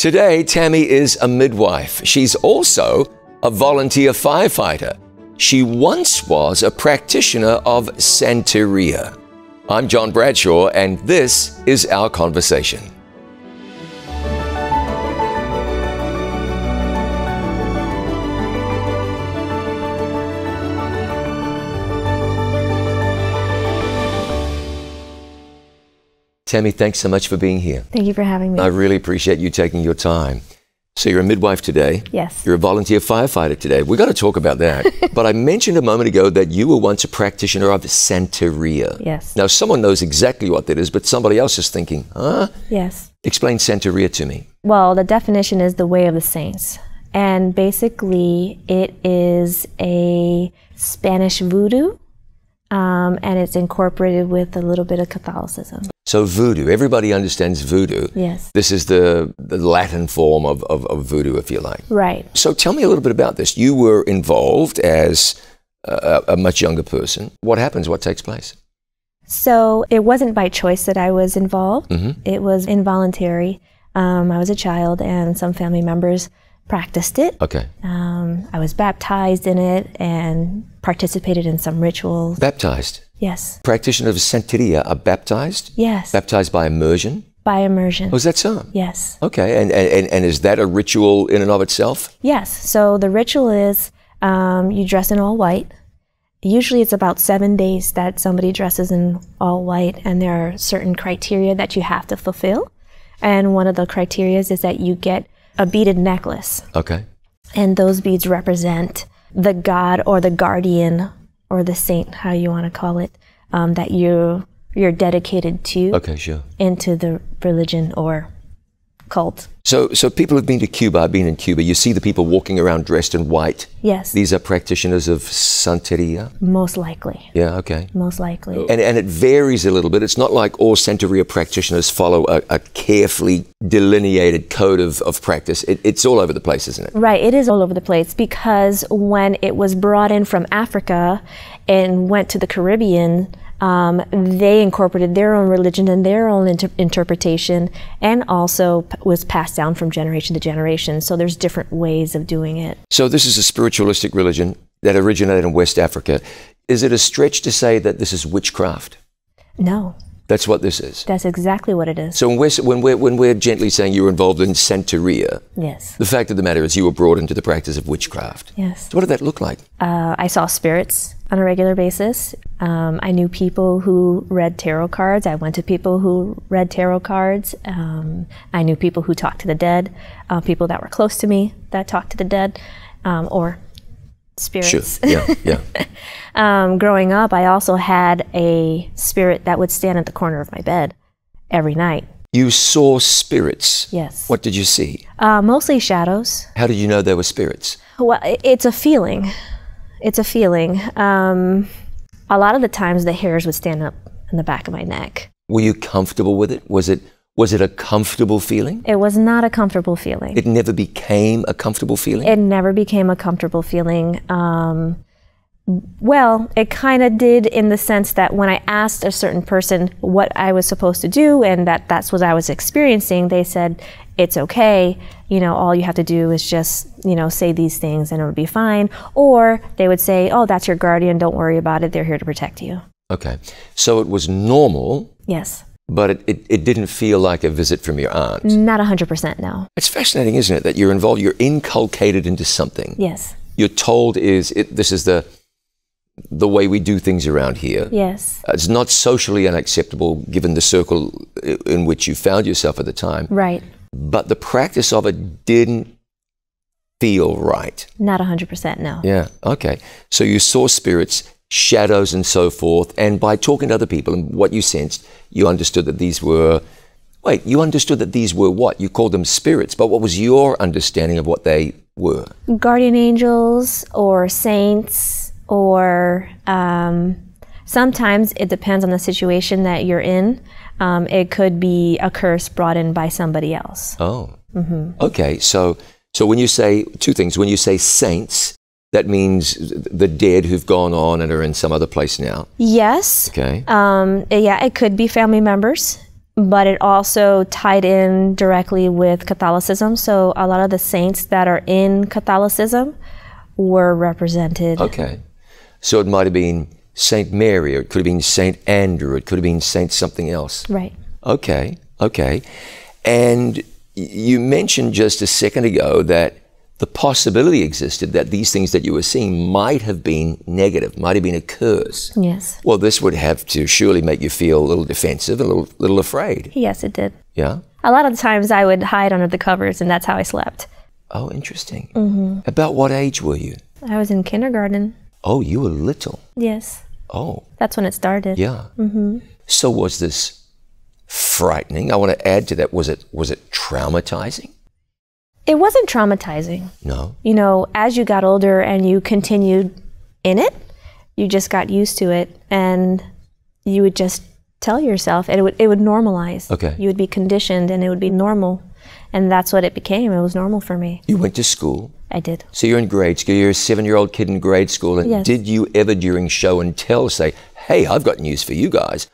Today, Tammy is a midwife. She's also a volunteer firefighter. She once was a practitioner of Santeria. I'm John Bradshaw, and this is our conversation. Tammy, thanks so much for being here. Thank you for having me. I really appreciate you taking your time. So you're a midwife today. Yes. You're a volunteer firefighter today. We've got to talk about that. But I mentioned a moment ago that you were once a practitioner of Santeria. Yes. Now, someone knows exactly what that is, but somebody else is thinking, huh? Yes. Explain Santeria to me. Well, the definition is the way of the saints. And basically, it is a Spanish voodoo, and it's incorporated with a little bit of Catholicism. So voodoo, everybody understands voodoo. Yes. This is the Latin form of voodoo, if you like. Right. So tell me a little bit about this. You were involved as a much younger person. What happens? What takes place? So it wasn't by choice that I was involved. Mm-hmm. It was involuntary. I was a child and some family members practiced it. Okay. I was baptized in it and participated in some rituals. Baptized? Yes. Practitioners of Santeria are baptized? Yes. Baptized by immersion? By immersion. Oh, is that so? Yes. Okay. And is that a ritual in and of itself? Yes. So the ritual is you dress in all white. Usually it's about 7 days that somebody dresses in all white, and there are certain criteria that you have to fulfill. And one of the criteria is that you get a beaded necklace. Okay. And those beads represent the god or the guardian or the saint, how you want to call it, that you're dedicated to. Okay, sure. Into the religion or cult. So people have been to Cuba. I've been in Cuba. You see the people walking around dressed in white. Yes. These are practitioners of Santeria? Most likely. Yeah, okay. Most likely. And it varies a little bit. It's not like all Santeria practitioners follow a carefully delineated code of practice. It's all over the place, isn't it? Right, it is all over the place, because when it was brought in from Africa and went to the Caribbean, they incorporated their own religion and their own interpretation, and also was passed down from generation to generation. So there's different ways of doing it. So this is a spiritualistic religion that originated in West Africa. Is it a stretch to say that this is witchcraft? No. That's what this is? That's exactly what it is. So when we're gently saying you were involved in Santeria, yes, the fact of the matter is you were brought into the practice of witchcraft. Yes. So what did that look like? I saw spirits on a regular basis. I knew people who read tarot cards. I went to people who read tarot cards. I knew people who talked to the dead, people that were close to me that talked to the dead, or spirits. Sure. Yeah, yeah. Growing up, I also had a spirit that would stand at the corner of my bed every night. You saw spirits? Yes. What did you see? Mostly shadows. How did you know they were spirits? Well, it's a feeling. It's a feeling. A lot of the times, the hairs would stand up in the back of my neck. Were you comfortable with it? Was it a comfortable feeling? It was not a comfortable feeling. It never became a comfortable feeling? It never became a comfortable feeling. Well, it kind of did, in the sense that when I asked a certain person what I was supposed to do and that's what I was experiencing, they said, it's okay, you know, all you have to do is just, you know, say these things and it would be fine. Or they would say, oh, that's your guardian, don't worry about it, they're here to protect you. Okay. So it was normal. Yes. But it didn't feel like a visit from your aunt. Not 100%, no. It's fascinating, isn't it, that you're involved, you're inculcated into something. Yes. You're told this is the way we do things around here. Yes. It's not socially unacceptable given the circle in which you found yourself at the time. Right. But the practice of it didn't feel right. Not 100%, no. Yeah, okay. So you saw spirits, shadows and so forth, and by talking to other people and what you sensed, you understood that these were, wait, you understood that these were what? You called them spirits, but what was your understanding of what they were? Guardian angels or saints, or sometimes it depends on the situation that you're in. It could be a curse brought in by somebody else. Oh, mm-hmm. Okay, so when you say two things, when you say saints, that means the dead who've gone on and are in some other place now? Yes. Okay. Yeah, it could be family members, but it also tied in directly with Catholicism. So a lot of the saints that are in Catholicism were represented. Okay. So it might have been Saint Mary, or it could have been Saint Andrew, it could have been Saint something else. Right. Okay, okay. And you mentioned just a second ago that the possibility existed that these things that you were seeing might have been negative, might have been a curse. Yes. Well, this would have to surely make you feel a little defensive, a little afraid. Yes, it did. Yeah? A lot of the times I would hide under the covers, and that's how I slept. Oh, interesting. Mm-hmm. About what age were you? I was in kindergarten. Oh, you were little. Yes. Oh. That's when it started. Yeah. Mm-hmm. So was this frightening? I want to add to that, was it traumatizing? It wasn't traumatizing. No. You know, as you got older and you continued in it, you just got used to it, and you would just tell yourself, and it would normalize. Okay. You would be conditioned and it would be normal. And that's what it became. It was normal for me. You went to school? I did. So you're in grade school. You're a 7-year-old kid in grade school. And yes. Did you ever during show and tell say, hey, I've got news for you guys?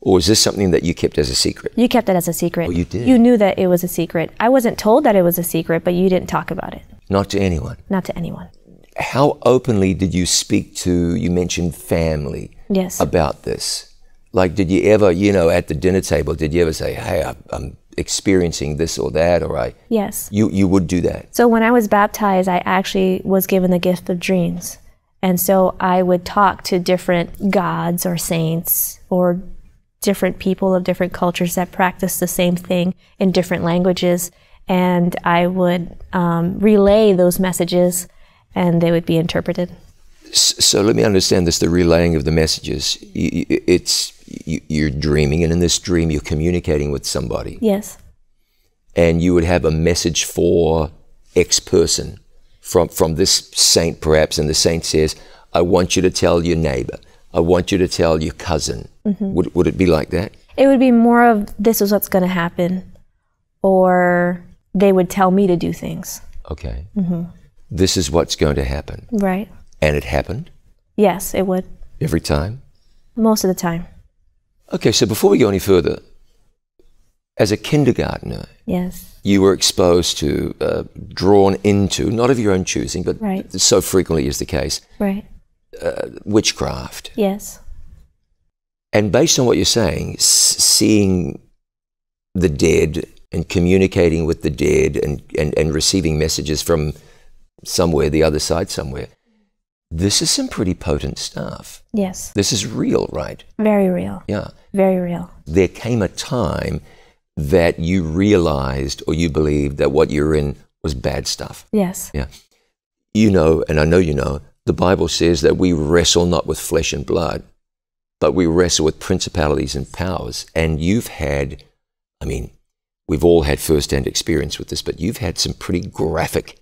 Or is this something that you kept as a secret? You kept it as a secret. Oh, you did? You knew that it was a secret. I wasn't told that it was a secret, but you didn't talk about it. Not to anyone? Not to anyone. How openly did you speak to, you mentioned family. Yes. About this? Like, did you ever, you know, at the dinner table, did you ever say, hey, I'm experiencing this or that, or I... Yes. You would do that? So when I was baptized, I actually was given the gift of dreams. And so I would talk to different gods or saints or different people of different cultures that practice the same thing in different languages. And I would relay those messages, and they would be interpreted. So let me understand this, the relaying of the messages. It's... You're dreaming, and in this dream you're communicating with somebody. Yes. And you would have a message for X person from this saint perhaps, and the saint says, I want you to tell your neighbor, I want you to tell your cousin. Mm-hmm. Would it be like that? It would be more of, this is what's going to happen, or they would tell me to do things. Okay. Mm-hmm. This is what's going to happen. Right. And it happened? Yes, it would. Every time? Most of the time. Okay, so before we go any further, as a kindergartner, yes, you were exposed to, drawn into, not of your own choosing, but right. So frequently is the case, right? Witchcraft. Yes. And based on what you're saying, seeing the dead and communicating with the dead and receiving messages from somewhere, the other side somewhere, this is some pretty potent stuff. Yes. This is real, right? Very real. Yeah. Very real. There came a time that you realized, or you believed, that what you're in was bad stuff. Yes. Yeah. You know, and I know you know, the Bible says that we wrestle not with flesh and blood, but we wrestle with principalities and powers. And you've had, I mean, we've all had first-hand experience with this, but you've had some pretty graphic,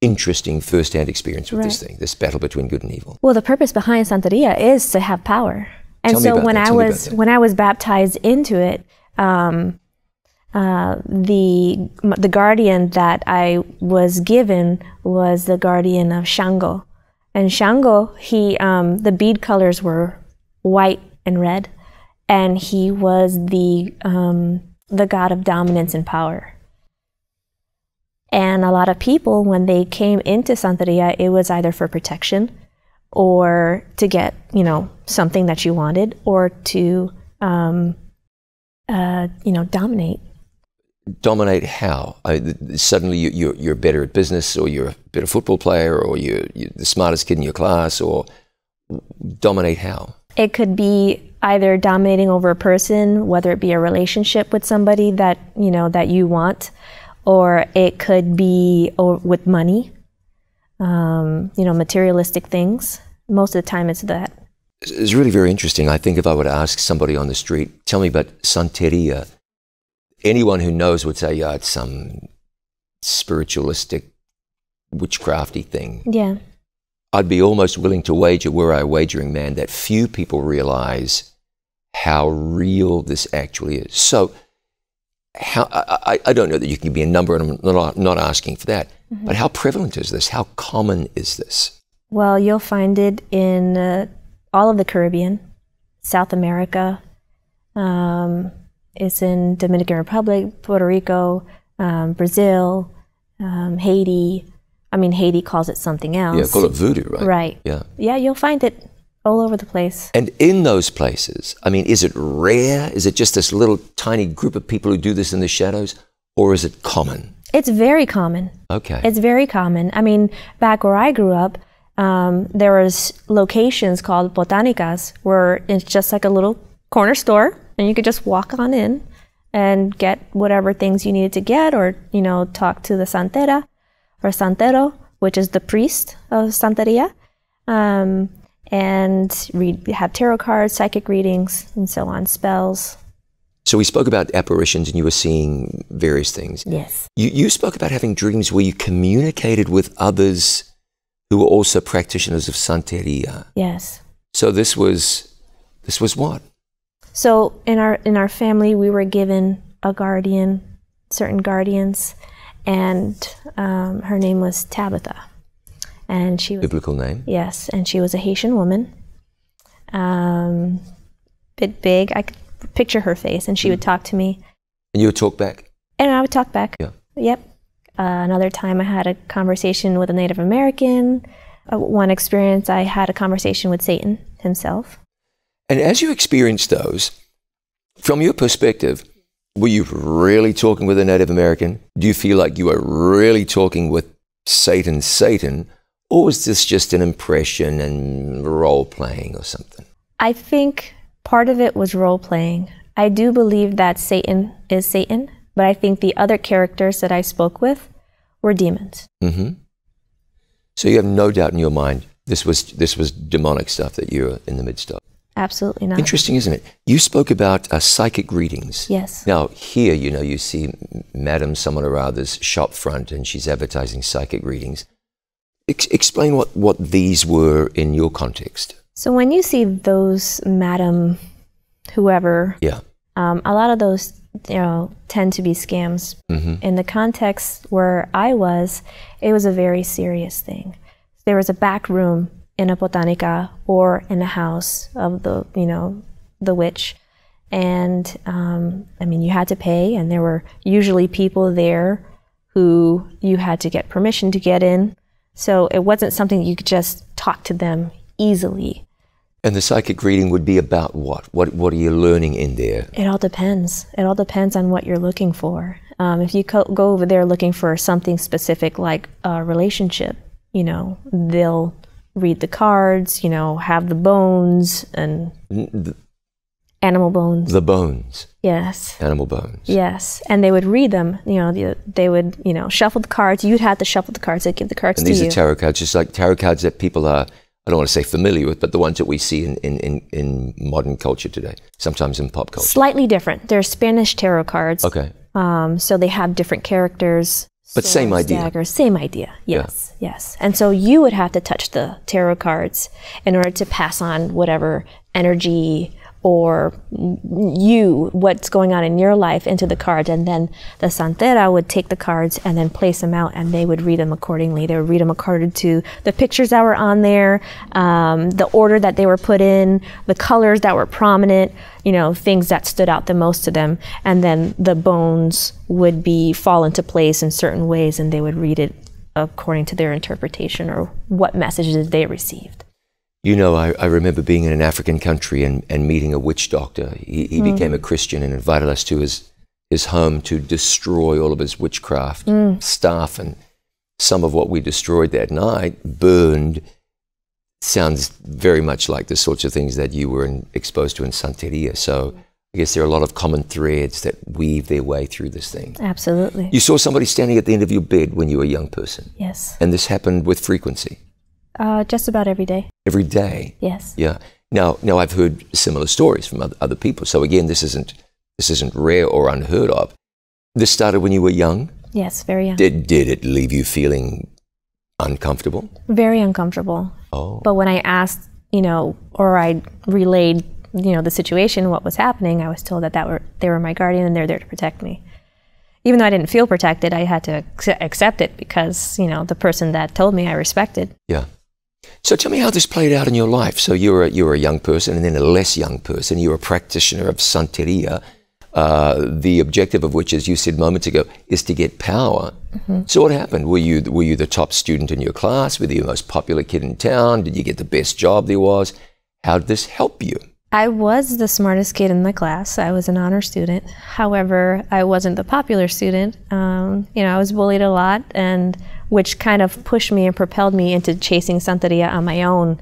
interesting first-hand experience with right. this thing, this battle between good and evil. Well, the purpose behind Santeria is to have power. And tell so me about when that. When I was baptized into it, the guardian that I was given was the guardian of Shango. And Shango, he the bead colors were white and red, and he was the god of dominance and power. And a lot of people, when they came into Santeria, it was either for protection or to get, you know, something that you wanted, or to, you know, dominate. Dominate how? Suddenly you're better at business, or you're a better football player, or you're the smartest kid in your class, or dominate how? It could be either dominating over a person, whether it be a relationship with somebody that, you know, that you want, or it could be with money, you know, materialistic things. Most of the time it's that. It's really very interesting. I think if I were to ask somebody on the street, tell me about Santeria, anyone who knows would say, yeah, it's some spiritualistic, witchcrafty thing. Yeah. I'd be almost willing to wager, were I a wagering man, that few people realize how real this actually is. So... how, I don't know that you can be a number, and I'm not asking for that, mm-hmm. but how prevalent is this? How common is this? Well, you'll find it in all of the Caribbean, South America, It's in Dominican Republic, Puerto Rico, Brazil, Haiti. I mean, Haiti calls it something else. Yeah, call it voodoo, right? Right. Yeah. Yeah, you'll find it all over the place. And in those places, I mean, is it rare? Is it just this little tiny group of people who do this in the shadows, or is it common? It's very common. Okay. It's very common. I mean, back where I grew up, there was locations called botanicas where it's just like a little corner store, and you could just walk on in and get whatever things you needed to get, or, you know, talk to the santera or santero, which is the priest of Santeria, and have tarot cards, psychic readings, and so on, spells. So we spoke about apparitions, and you were seeing various things. Yes. You spoke about having dreams where you communicated with others who were also practitioners of Santeria. Yes. So this was what? So in our family, we were given a guardian, certain guardians, and her name was Tabitha, and she was, biblical name. Yes, and she was a Haitian woman, bit big. I could picture her face, and she would talk to me. And you would talk back. And I would talk back. Yeah. Yep. Another time, I had a conversation with a Native American. One experience, I had a conversation with Satan himself. And as you experienced those, from your perspective, were you really talking with a Native American? Do you feel like you were really talking with Satan? Or was this just an impression and role-playing or something? I think part of it was role-playing. I do believe that Satan is Satan, but I think the other characters that I spoke with were demons. Mm-hmm. So you have no doubt in your mind this was demonic stuff that you were in the midst of? Absolutely not. Interesting, isn't it? You spoke about psychic readings. Yes. Now, here, you know, you see Madam someone or other's shop front, and she's advertising psychic readings. Explain what these were in your context. So when you see those Madam whoever, yeah, a lot of those, you know, tend to be scams. Mm-hmm. In the context where I was, it was a very serious thing. There was a back room in a botanica or in the house of the, you know, the witch. And, I mean, you had to pay, and there were usually people there who you had to get permission to get in. So it wasn't something you could just talk to them easily. And the psychic reading would be about what? What are you learning in there? It all depends. It all depends on what you're looking for. If you go over there looking for something specific like a relationship, you know, they'll read the cards, you know, have the bones and animal bones. The bones. Yes. Animal bones. Yes. And they would read them, you know, they would, you know, shuffle the cards. You'd have to shuffle the cards. They'd give the cards to you. And these are tarot cards, just like tarot cards that people are, I don't want to say familiar with, but the ones that we see in modern culture today, sometimes in pop culture. Slightly different. They're Spanish tarot cards. Okay. So they have different characters. But same idea. Daggers, same idea, yes, yeah. Yes. And so you would have to touch the tarot cards in order to pass on whatever energy or what's going on in your life into the card. And then the Santera would take the cards and then place them out, and they would read them accordingly. They would read them according to the pictures that were on there, the order that they were put in, the colors that were prominent, you know, things that stood out the most to them. And then the bones would fall into place in certain ways, and they would read it according to their interpretation or what messages they received. You know, I remember being in an African country and meeting a witch doctor. He became a Christian and invited us to his home to destroy all of his witchcraft stuff and some of what we destroyed that night burned. Sounds very much like the sorts of things that you were exposed to in Santeria. So I guess there are a lot of common threads that weave their way through this thing. Absolutely. You saw somebody standing at the end of your bed when you were a young person. Yes. And this happened with frequency. Just about every day. Every day? Yes. Yeah. Now I've heard similar stories from other people. So again, this isn't rare or unheard of. This started when you were young? Yes, very young. Did it leave you feeling uncomfortable? Very uncomfortable. Oh. But when I asked, you know, or I relayed, you know, the situation, what was happening, I was told that they were my guardian and they're there to protect me. Even though I didn't feel protected, I had to accept it because, you know, the person that told me I respected. Yeah. So tell me how this played out in your life. So you were a young person and then a less young person. You were a practitioner of Santeria. the objective of which, as you said moments ago, is to get power. Mm-hmm. So what happened? Were you the top student in your class? Were you the most popular kid in town? Did you get the best job there was? How did this help you? I was the smartest kid in the class. I was an honor student. However, I wasn't the popular student. You know, I was bullied a lot, and which kind of pushed me and propelled me into chasing Santeria on my own.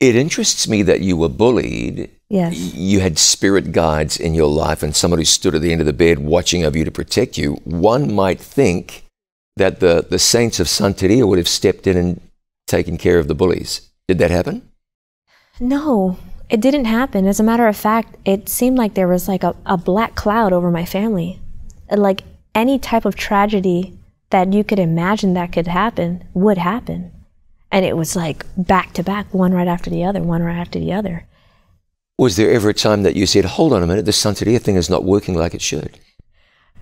It interests me that you were bullied. Yes. You had spirit guides in your life and somebody stood at the end of the bed watching over you to protect you. One might think that the saints of Santeria would have stepped in and taken care of the bullies. Did that happen? No. It didn't happen. As a matter of fact, it seemed like there was like a black cloud over my family. Like any type of tragedy that you could imagine that could happen would happen. And it was like back to back, one right after the other, one right after the other. Was there ever a time that you said, hold on a minute, this Santeria thing is not working like it should?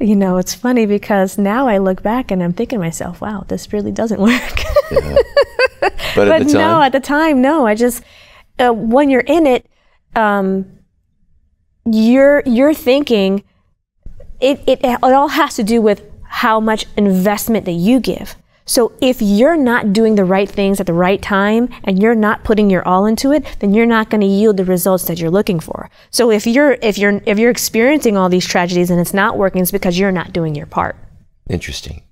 You know, it's funny because now I look back and I'm thinking to myself, wow, this really doesn't work. Yeah. But at the time? No, at the time, no. I just... when you're in it, you're thinking it all has to do with how much investment that you give. So if you're not doing the right things at the right time and you're not putting your all into it, then you're not going to yield the results that you're looking for. So if you're experiencing all these tragedies and it's not working, it's because you're not doing your part. Interesting.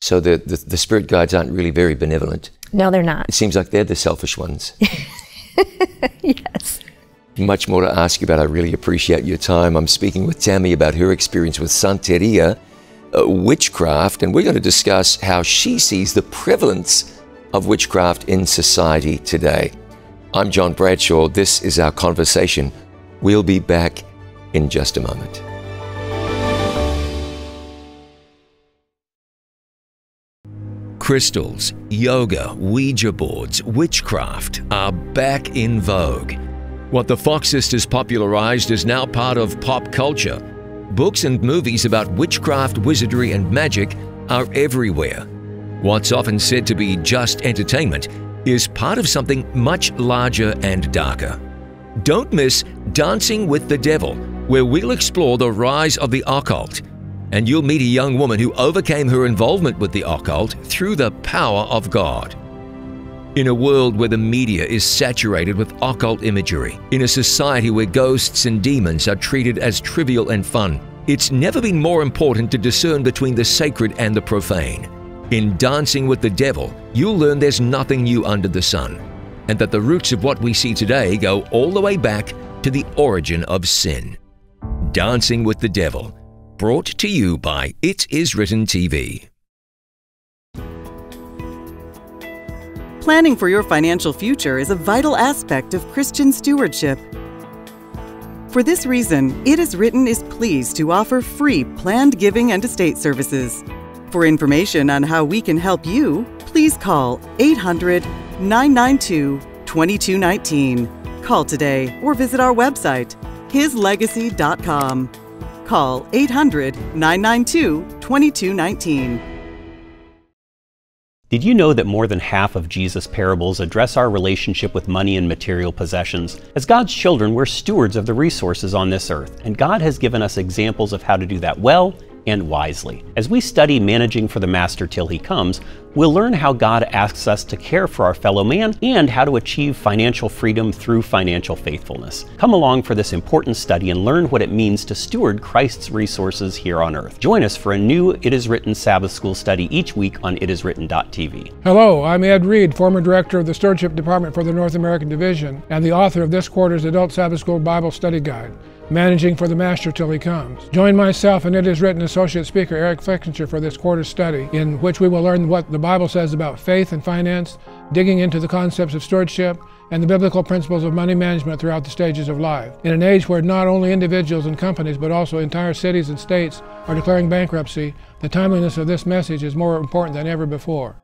So the spirit guides aren't really very benevolent. No, they're not. It seems like they're the selfish ones. Yes. Much more to ask you about. I really appreciate your time. I'm speaking with Tammy about her experience with Santeria, witchcraft, and we're going to discuss how she sees the prevalence of witchcraft in society today. I'm John Bradshaw. This is our conversation. We'll be back in just a moment. Crystals, yoga, Ouija boards, witchcraft are back in vogue. What the Fox sisters popularized is now part of pop culture. Books and movies about witchcraft, wizardry, and magic are everywhere. What's often said to be just entertainment is part of something much larger and darker. Don't miss Dancing with the Devil, where we'll explore the rise of the occult. And you'll meet a young woman who overcame her involvement with the occult through the power of God. In a world where the media is saturated with occult imagery, in a society where ghosts and demons are treated as trivial and fun, it's never been more important to discern between the sacred and the profane. In Dancing with the Devil, you'll learn there's nothing new under the sun, and that the roots of what we see today go all the way back to the origin of sin. Dancing with the Devil. Brought to you by It Is Written TV. Planning for your financial future is a vital aspect of Christian stewardship. For this reason, It Is Written is pleased to offer free planned giving and estate services. For information on how we can help you, please call 800-992-2219. Call today or visit our website, hislegacy.com. Call 800-992-2219. Did you know that more than half of Jesus' parables address our relationship with money and material possessions? As God's children, we're stewards of the resources on this earth, and God has given us examples of how to do that well and wisely. As we study Managing for the Master Till He Comes, we'll learn how God asks us to care for our fellow man and how to achieve financial freedom through financial faithfulness. Come along for this important study and learn what it means to steward Christ's resources here on earth. Join us for a new It Is Written Sabbath School study each week on itiswritten.tv. Hello, I'm Ed Reed, former director of the Stewardship Department for the North American Division and the author of this quarter's Adult Sabbath School Bible Study Guide, Managing for the Master Till He Comes. Join myself and It Is Written Associate Speaker Eric Flexinger for this quarter's study, in which we will learn what the Bible says about faith and finance, digging into the concepts of stewardship, and the biblical principles of money management throughout the stages of life. In an age where not only individuals and companies, but also entire cities and states are declaring bankruptcy, the timeliness of this message is more important than ever before.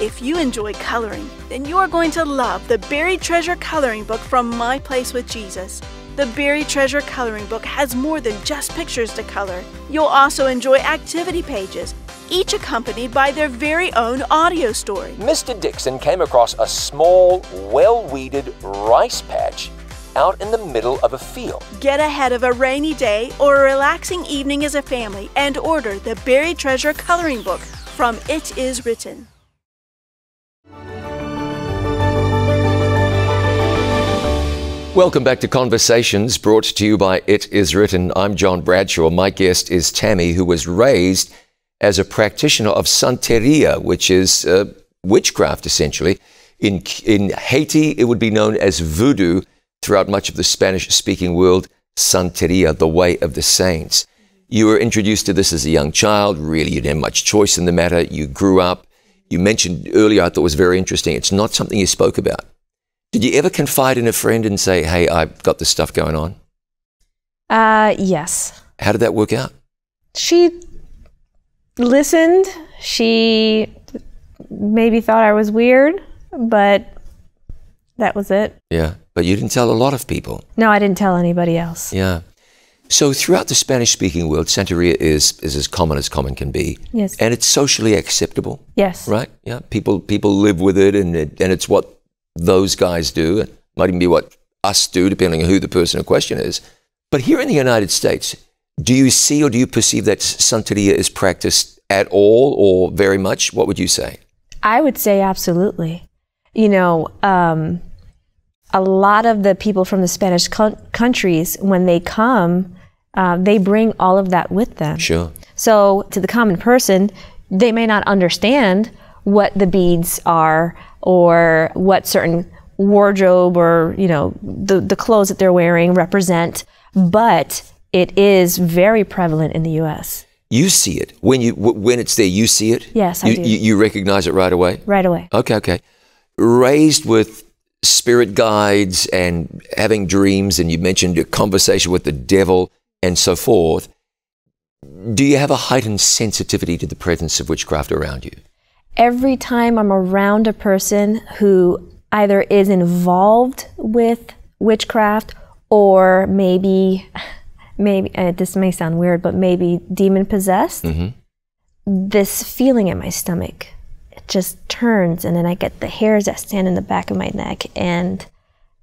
If you enjoy coloring, then you are going to love the Buried Treasure Coloring Book from My Place with Jesus. The Buried Treasure Coloring Book has more than just pictures to color. You'll also enjoy activity pages, each accompanied by their very own audio story. Mr. Dixon came across a small, well-weeded rice patch out in the middle of a field. Get ahead of a rainy day or a relaxing evening as a family and order the Buried Treasure coloring book from It Is Written. Welcome back to Conversations, brought to you by It Is Written. I'm John Bradshaw. My guest is Tammy, who was raised as a practitioner of Santeria, which is witchcraft, essentially. In Haiti, it would be known as voodoo. Throughout much of the Spanish-speaking world, Santeria, the way of the saints. You were introduced to this as a young child. Really, you didn't have much choice in the matter. You grew up. You mentioned earlier, I thought was very interesting, it's not something you spoke about. Did you ever confide in a friend and say, hey, I've got this stuff going on? Yes. How did that work out? She listened. She maybe thought I was weird, but that was it. Yeah, but you didn't tell a lot of people. No, I didn't tell anybody else. Yeah. So throughout the Spanish-speaking world, Santeria is as common can be. Yes. And it's socially acceptable. Yes. Right? Yeah, people live with it, and it's what those guys do. It might even be what us do, depending on who the person in question is. But here in the United States, do you see or do you perceive that Santeria is practiced at all or very much? What would you say? I would say absolutely. You know, a lot of the people from the Spanish countries, when they come, they bring all of that with them. Sure. So to the common person, they may not understand what the beads are or what certain wardrobe or, you know, the clothes that they're wearing represent, but it is very prevalent in the U.S. You see it. When it's there, you see it? Yes, I do. You recognize it right away? Right away. Okay, okay. Raised with spirit guides and having dreams, and you mentioned a conversation with the devil and so forth, do you have a heightened sensitivity to the presence of witchcraft around you? Every time I'm around a person who either is involved with witchcraft or maybe this may sound weird, but maybe demon-possessed, this feeling in my stomach, it just turns, and then I get the hairs that stand in the back of my neck, and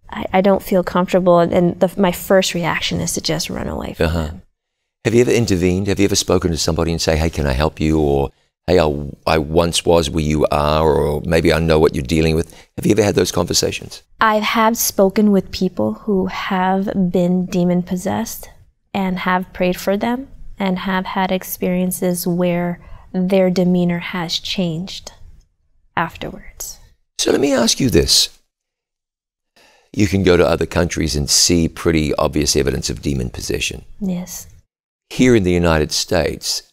I don't feel comfortable, and my first reaction is to just run away from them. Have you ever intervened? Have you ever spoken to somebody and say, hey, can I help you? Or, hey, I once was where you are, or maybe I know what you're dealing with. Have you ever had those conversations? I have spoken with people who have been demon-possessed and have prayed for them and have had experiences where their demeanor has changed afterwards. So let me ask you this. You can go to other countries and see pretty obvious evidence of demon possession. Yes. Here in the United States,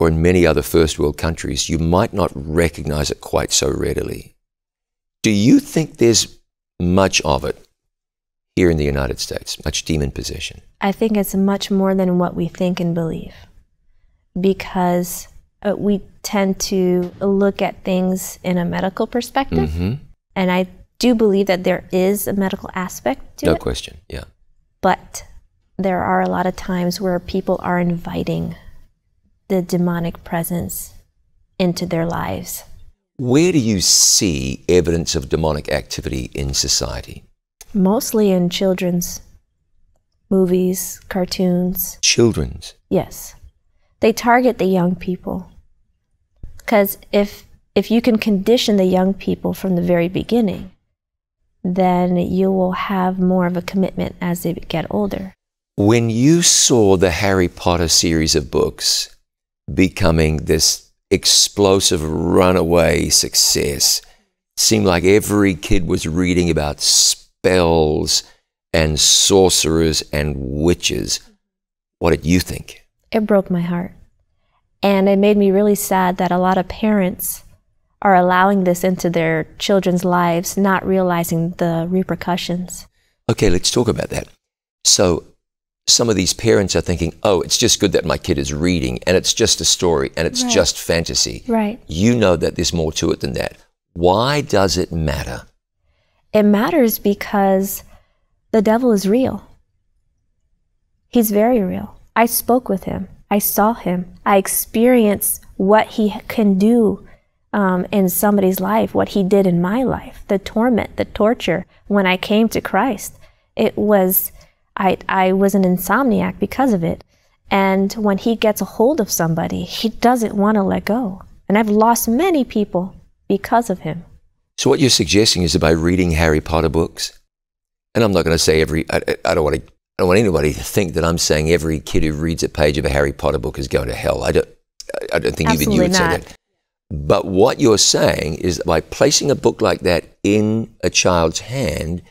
or in many other first world countries, you might not recognize it quite so readily. Do you think there's much of it here in the United States, much demon possession? I think it's much more than what we think and believe, because we tend to look at things in a medical perspective. And I do believe that there is a medical aspect to it. No question, yeah. But there are a lot of times where people are inviting the demonic presence into their lives. Where do you see evidence of demonic activity in society? Mostly in children's movies, cartoons. Children's? Yes. They target the young people. Because if you can condition the young people from the very beginning, then you will have more of a commitment as they get older. When you saw the Harry Potter series of books becoming this explosive runaway success, it seemed like every kid was reading about spells and sorcerers and witches. What did you think? It broke my heart. And it made me really sad that a lot of parents are allowing this into their children's lives, not realizing the repercussions. Okay, let's talk about that. So some of these parents are thinking, oh, it's just good that my kid is reading, and it's just a story, and it's just fantasy. Right. You know that there's more to it than that. Why does it matter? It matters because the devil is real. He's very real. I spoke with him. I saw him. I experienced what he can do in somebody's life, what he did in my life, the torment, the torture, when I came to Christ. It was, I was an insomniac because of it. And when he gets a hold of somebody, he doesn't want to let go. And I've lost many people because of him. So what you're suggesting is that by reading Harry Potter books, and I'm not going to say every, I don't want anybody to think that I'm saying every kid who reads a page of a Harry Potter book is going to hell. I don't think even you would say that. But what you're saying is that by placing a book like that in a child's hand,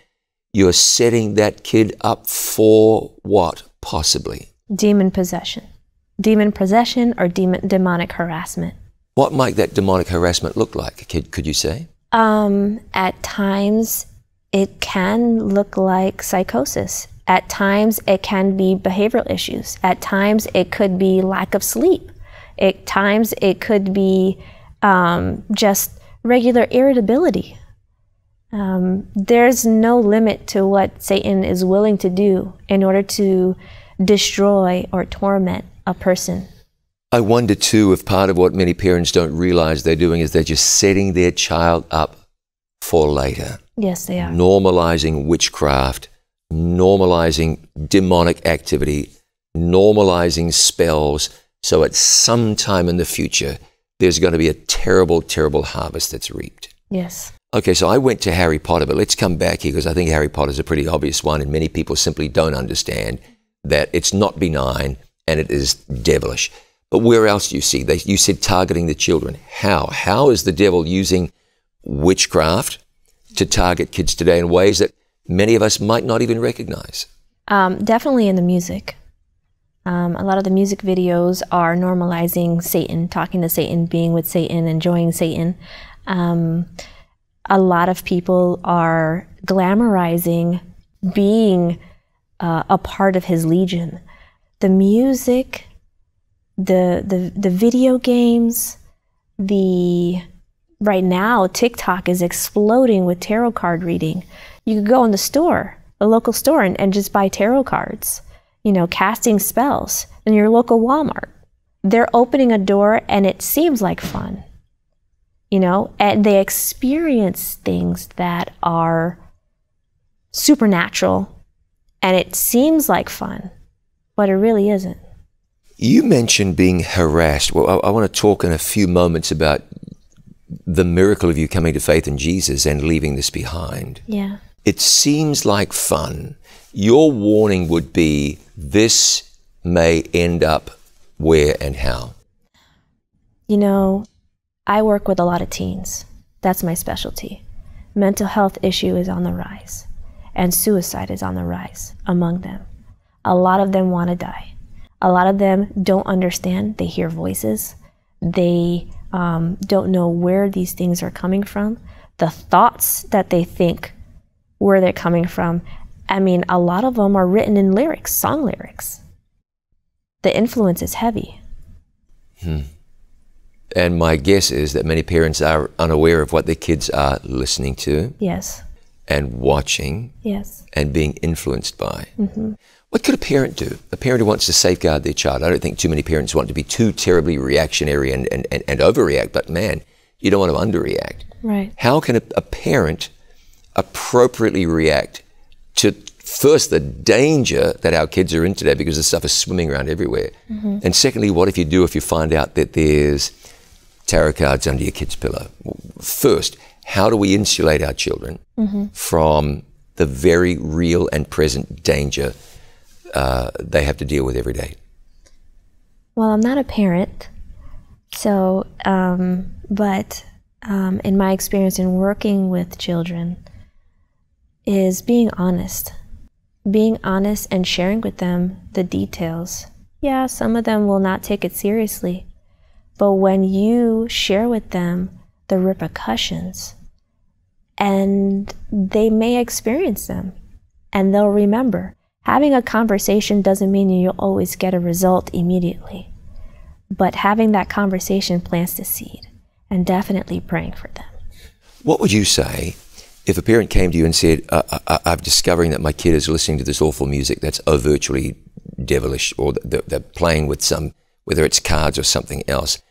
you're setting that kid up for what, possibly? Demon possession. Demon possession or demonic harassment. What might that demonic harassment look like, could you say? At times, it can look like psychosis. At times, it can be behavioral issues. At times, it could be lack of sleep. At times, it could be just regular irritability. There's no limit to what Satan is willing to do in order to destroy or torment a person. I wonder, too, if part of what many parents don't realize they're doing is they're just setting their child up for later. Yes, they are. Normalizing witchcraft, normalizing demonic activity, normalizing spells. So at some time in the future, there's going to be a terrible, terrible harvest that's reaped. Yes. Okay, so I went to Harry Potter, but let's come back here because I think Harry Potter is a pretty obvious one, and many people simply don't understand that it's not benign and it is devilish. But where else do you see? You said targeting the children. How? How is the devil using witchcraft to target kids today in ways that many of us might not even recognize? Definitely in the music. A lot of the music videos are normalizing Satan, talking to Satan, being with Satan, enjoying Satan. A lot of people are glamorizing being a part of his legion. The music, the video games, right now TikTok is exploding with tarot card reading. You could go in the store, a local store, and just buy tarot cards, you know, casting spells in your local Walmart. They're opening a door and it seems like fun, you know, and they experience things that are supernatural and it seems like fun, but it really isn't. You mentioned being harassed. Well, I want to talk in a few moments about the miracle of you coming to faith in Jesus and leaving this behind. Yeah. It seems like fun. Your warning would be this may end up where and how? You know, I work with a lot of teens. That's my specialty. Mental health issue is on the rise, and suicide is on the rise among them. A lot of them want to die. A lot of them don't understand. They hear voices. They don't know where these things are coming from. The thoughts that they think, where they're coming from. I mean, a lot of them are written in lyrics, song lyrics. The influence is heavy. Hmm. And my guess is that many parents are unaware of what their kids are listening to. Yes. And watching. Yes. And being influenced by. Mm-hmm. What could a parent do? A parent who wants to safeguard their child. I don't think too many parents want to be too terribly reactionary and overreact, but man, you don't want to underreact. Right. How can a parent appropriately react to, first, the danger that our kids are in today because this stuff is swimming around everywhere? Mm-hmm. And secondly, what if you do if you find out that there's tarot cards under your kid's pillow? First, how do we insulate our children mm-hmm. from the very real and present danger they have to deal with every day? Well, I'm not a parent, so, but in my experience in working with children is being honest and sharing with them the details. Yeah, some of them will not take it seriously, but when you share with them the repercussions, and they may experience them, and they'll remember. Having a conversation doesn't mean you'll always get a result immediately, but having that conversation plants the seed, and definitely praying for them. What would you say if a parent came to you and said, I'm discovering that my kid is listening to this awful music that's virtually devilish, or they're playing with some, whether it's cards or something else?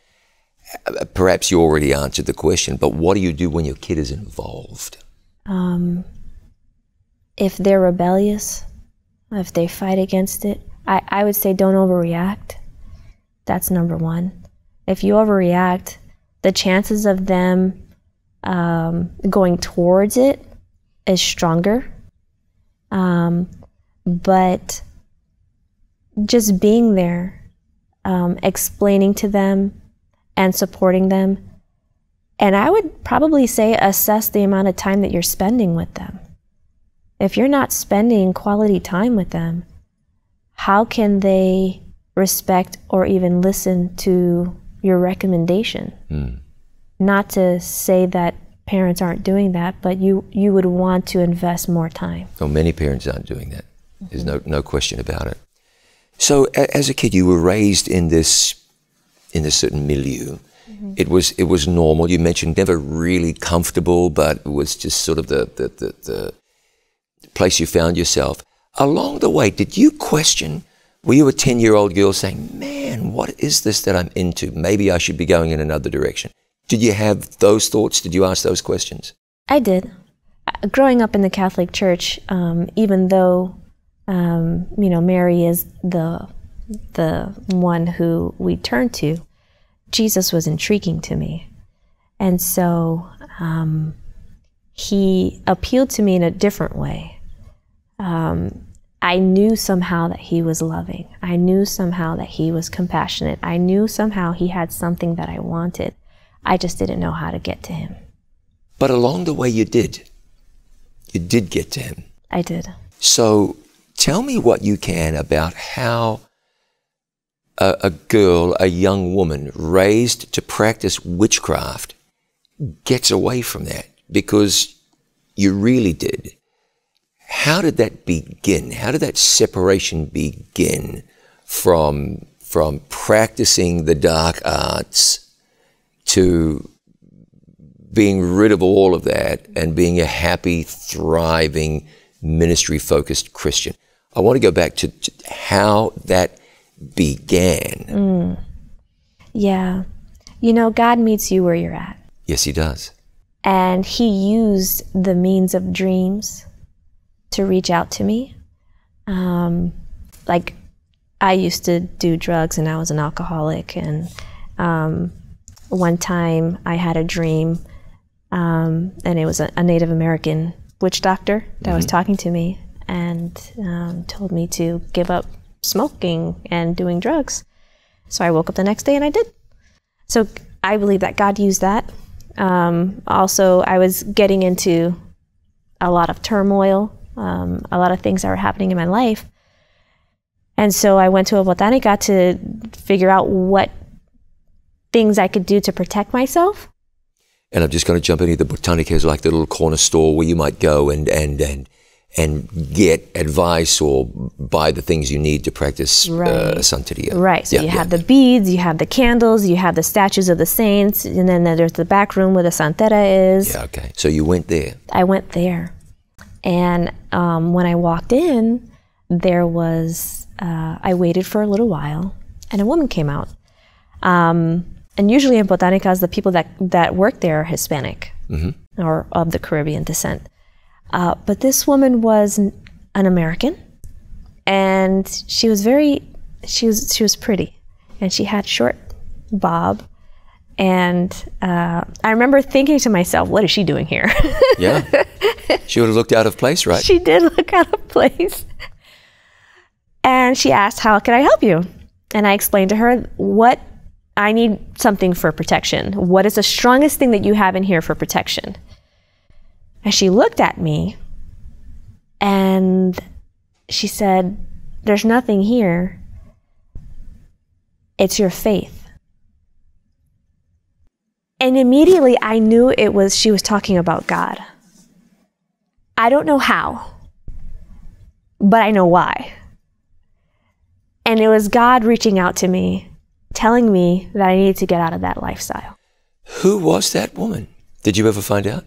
Perhaps you already answered the question, but what do you do when your kid is involved? if they're rebellious, if they fight against it, I would say don't overreact. That's number one. If you overreact, the chances of them going towards it is stronger. But just being there, explaining to them and supporting them. And I would probably say assess the amount of time that you're spending with them. If you're not spending quality time with them, how can they respect or even listen to your recommendation? Mm. Not to say that parents aren't doing that, but you would want to invest more time. Oh, many parents aren't doing that. Mm-hmm. There's no question about it. So as a kid, you were raised in this certain milieu. Mm-hmm. It was normal. You mentioned never really comfortable, but it was just sort of the place you found yourself. Along the way, did you question, were you a 10-year-old girl saying, man, what is this that I'm into? Maybe I should be going in another direction. Did you have those thoughts? Did you ask those questions? I did. Growing up in the Catholic Church, even though, you know, Mary is the one who we turn to, Jesus was intriguing to me. And so he appealed to me in a different way. I knew somehow that he was loving. I knew somehow that he was compassionate. I knew somehow he had something that I wanted. I just didn't know how to get to him. But along the way you did. You did get to him. I did. So tell me what you can about how a girl, a young woman raised to practice witchcraft gets away from that, because you really did. How did that begin? How did that separation begin from practicing the dark arts to being rid of all of that and being a happy, thriving, ministry-focused Christian? I want to go back to how that began. Mm. Yeah. You know, God meets you where you're at. Yes, he does. And he used the means of dreams to reach out to me. Like, I used to do drugs and I was an alcoholic, and one time I had a dream, and it was a Native American witch doctor that was talking to me and told me to give up smoking and doing drugs. So I woke up the next day and I did. So I believe that God used that. Also, I was getting into a lot of turmoil. A lot of things that were happening in my life. And so I went to a botanica to figure out what things I could do to protect myself. And I'm just going to jump in here. The botanica is like the little corner store where you might go and get advice or buy the things you need to practice Santeria. Right, so you have the beads, you have the candles, you have the statues of the saints, and then there's the back room where the Santeria is. Yeah, okay. So you went there. I went there. And when I walked in, there was, I waited for a little while and a woman came out. And usually in botanicas, the people that work there are Hispanic or of the Caribbean descent. But this woman was an American, and she was she was pretty, and she had short bob. And I remember thinking to myself, what is she doing here? Yeah. She would have looked out of place, right? She did look out of place. And she asked, how can I help you? And I explained to her, what I need something for protection. What is the strongest thing that you have in here for protection? And she looked at me and she said, there's nothing here. It's your faith. And immediately I knew she was talking about God. I don't know how, but I know why. And it was God reaching out to me, telling me that I needed to get out of that lifestyle. Who was that woman? Did you ever find out?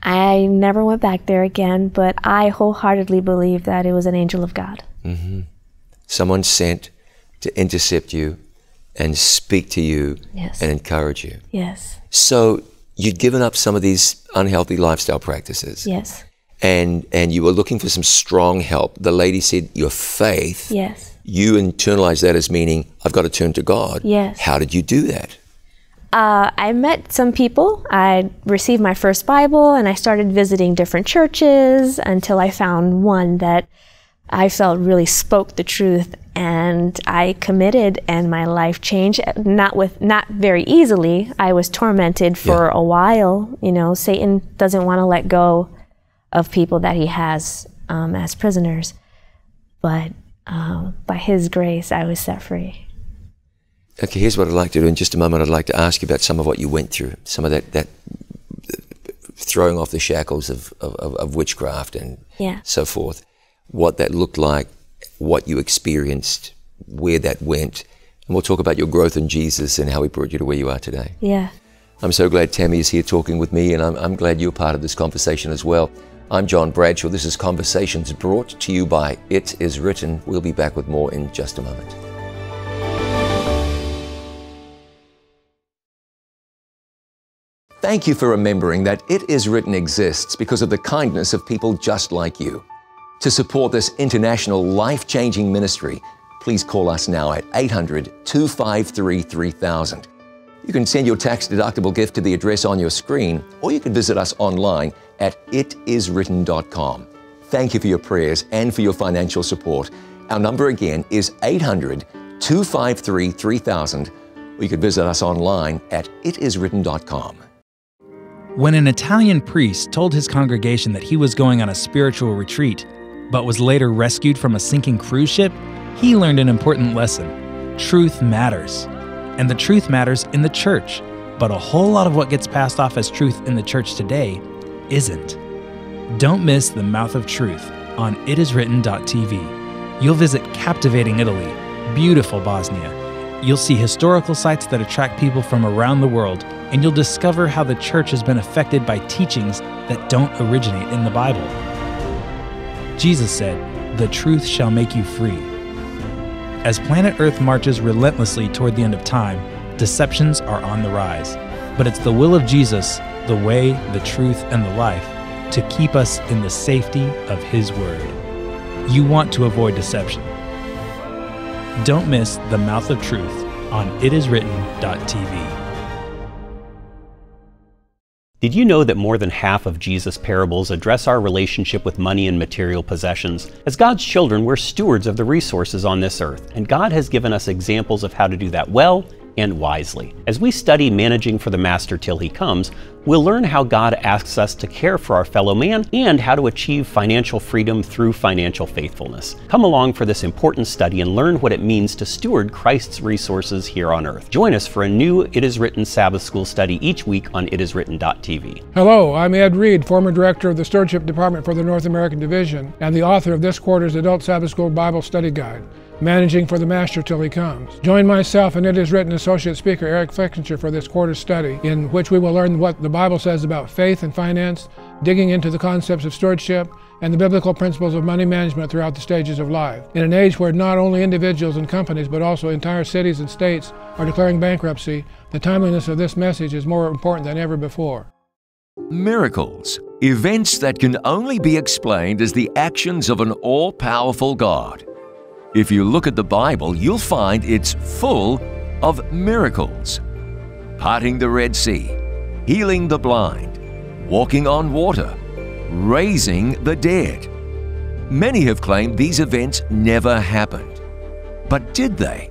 I never went back there again, but I wholeheartedly believe that it was an angel of God. Mm-hmm. Someone sent to intercept you and speak to you and encourage you. Yes. So you'd given up some of these unhealthy lifestyle practices. Yes. and you were looking for some strong help, the lady said, your faith. Yes. You internalized that as meaning, I've got to turn to God. Yes. How did you do that? I met some people. I received my first Bible, and I started visiting different churches until I found one that I felt really spoke the truth, and I committed, and my life changed. Not very easily. I was tormented for a while. You know, Satan doesn't want to let go of people that he has as prisoners, but by his grace, I was set free. Okay, here's what I'd like to do. In just a moment, I'd like to ask you about some of what you went through, some of that throwing off the shackles of witchcraft and so forth, what that looked like, what you experienced, where that went. And we'll talk about your growth in Jesus and how he brought you to where you are today. Yeah. I'm so glad Tammy is here talking with me, and I'm glad you're part of this conversation as well. I'm John Bradshaw. This is Conversations, brought to you by It Is Written. We'll be back with more in just a moment. Thank you for remembering that It Is Written exists because of the kindness of people just like you. To support this international life-changing ministry, please call us now at 800-253-3000. You can send your tax-deductible gift to the address on your screen, or you can visit us online at itiswritten.com. Thank you for your prayers and for your financial support. Our number again is 800-253-3000, or you can visit us online at itiswritten.com. When an Italian priest told his congregation that he was going on a spiritual retreat, but was later rescued from a sinking cruise ship, he learned an important lesson. Truth matters. And the truth matters in the church, but a whole lot of what gets passed off as truth in the church today isn't. Don't miss The Mouth of Truth on itiswritten.tv. You'll visit captivating Italy, beautiful Bosnia. You'll see historical sites that attract people from around the world, and you'll discover how the church has been affected by teachings that don't originate in the Bible. Jesus said, "The truth shall make you free." As planet Earth marches relentlessly toward the end of time, deceptions are on the rise. But it's the will of Jesus, the way, the truth, and the life, to keep us in the safety of His Word. You want to avoid deception. Don't miss The Mouth of Truth on itiswritten.tv. Did you know that more than half of Jesus' parables address our relationship with money and material possessions? As God's children, we're stewards of the resources on this earth, and God has given us examples of how to do that well and wisely. As we study Managing for the Master Till He Comes, we'll learn how God asks us to care for our fellow man and how to achieve financial freedom through financial faithfulness. Come along for this important study and learn what it means to steward Christ's resources here on earth. Join us for a new It Is Written Sabbath School study each week on itiswritten.tv. Hello, I'm Ed Reed, former director of the Stewardship Department for the North American Division and the author of this quarter's Adult Sabbath School Bible Study Guide, Managing for the Master Till He Comes. Join myself and It Is Written Associate Speaker Eric Flexinger for this quarter's study, in which we will learn what the Bible says about faith and finance, digging into the concepts of stewardship, and the biblical principles of money management throughout the stages of life. In an age where not only individuals and companies, but also entire cities and states are declaring bankruptcy, the timeliness of this message is more important than ever before. Miracles, events that can only be explained as the actions of an all-powerful God. If you look at the Bible, you'll find it's full of miracles. Parting the Red Sea, healing the blind, walking on water, raising the dead. Many have claimed these events never happened. But did they?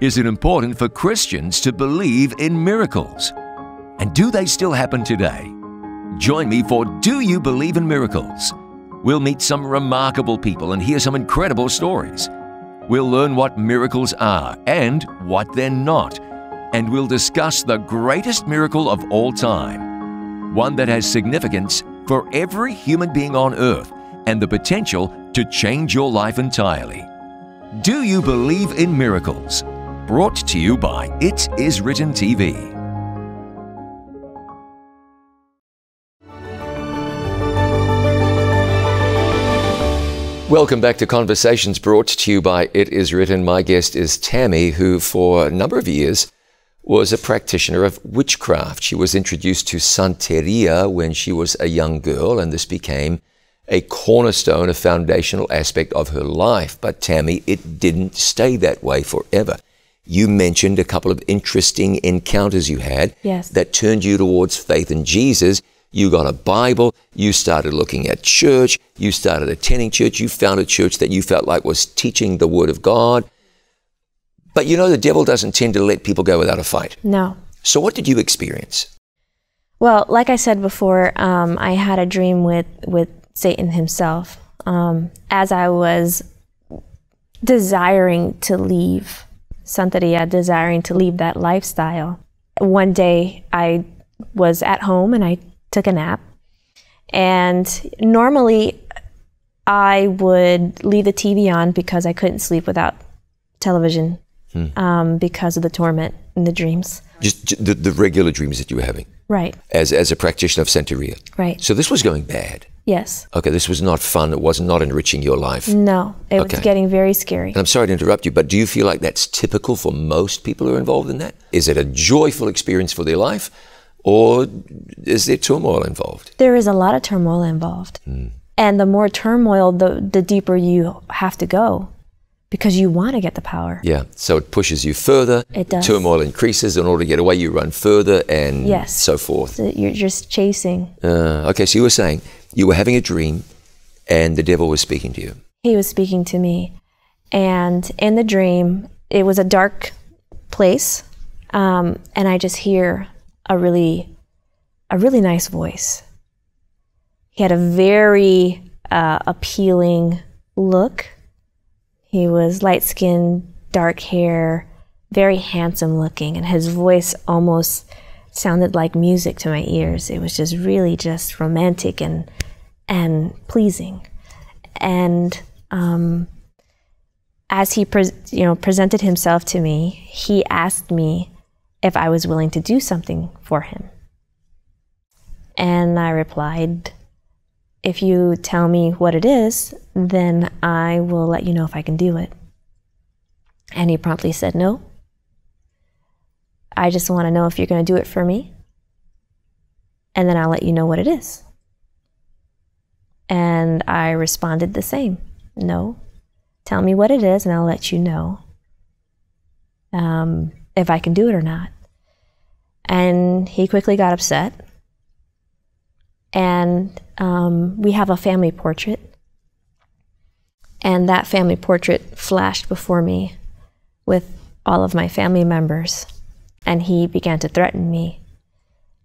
Is it important for Christians to believe in miracles? And do they still happen today? Join me for Do You Believe in Miracles? We'll meet some remarkable people and hear some incredible stories. We'll learn what miracles are and what they're not. And we'll discuss the greatest miracle of all time, one that has significance for every human being on earth and the potential to change your life entirely. Do You Believe in Miracles? Brought to you by It Is Written TV. Welcome back to Conversations, brought to you by It Is Written. My guest is Tammy, who for a number of years was a practitioner of witchcraft. She was introduced to Santeria when she was a young girl, and this became a cornerstone, a foundational aspect of her life. But Tammy, it didn't stay that way forever. You mentioned a couple of interesting encounters you had that turned you towards faith in Jesus. You got a Bible, you started looking at church, you started attending church, you found a church that you felt like was teaching the Word of God. But you know, the devil doesn't tend to let people go without a fight. No. So what did you experience? Well, like I said before, I had a dream with Satan himself as I was desiring to leave Santeria, desiring to leave that lifestyle. One day I was at home and I took a nap, and normally I would leave the TV on because I couldn't sleep without television because of the torment and the dreams. Just the regular dreams that you were having? Right. As a practitioner of Santeria? Right. So this was going bad? Yes. Okay, this was not fun. It was not enriching your life? No, it was getting very scary. And I'm sorry to interrupt you, but do you feel like that's typical for most people who are involved in that? Is it a joyful experience for their life, or is there turmoil involved? There is a lot of turmoil involved. Mm. And the more turmoil, the deeper you have to go, because you want to get the power. Yeah, so it pushes you further. It does. Turmoil increases. In order to get away, you run further and so forth. So you're just chasing. Okay, so you were saying you were having a dream and the devil was speaking to you. He was speaking to me. And in the dream, it was a dark place. And I just hear a really nice voice. He had a very appealing look. He was light-skinned, dark hair, very handsome looking, and his voice almost sounded like music to my ears. It was just really just romantic and pleasing. And as he presented himself to me, he asked me if I was willing to do something for him. And I replied, if you tell me what it is, then I will let you know if I can do it. And he promptly said, no. I just want to know if you're going to do it for me, and then I'll let you know what it is. And I responded the same. No. Tell me what it is, and I'll let you know if I can do it or not. And he quickly got upset. And we have a family portrait, and that family portrait flashed before me with all of my family members, and he began to threaten me.